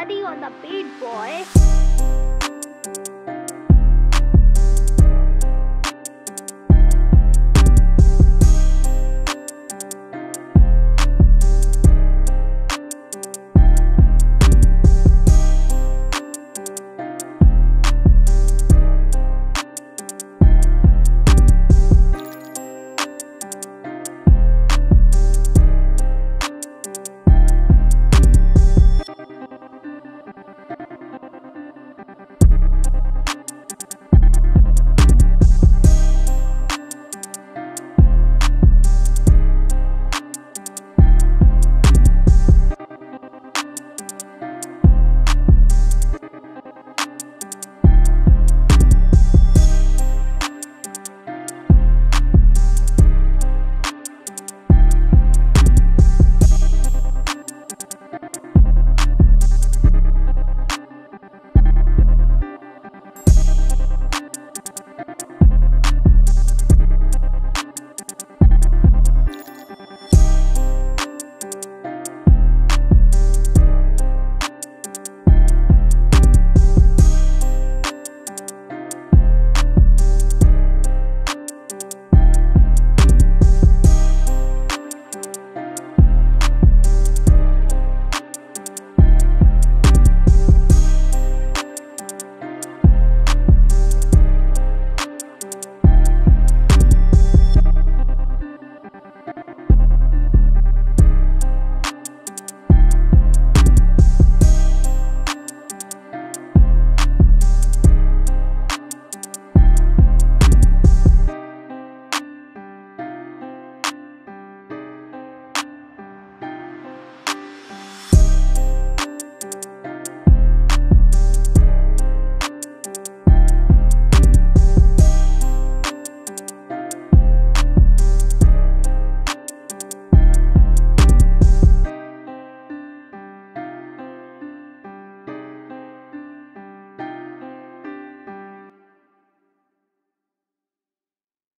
Adi on the beat, boy.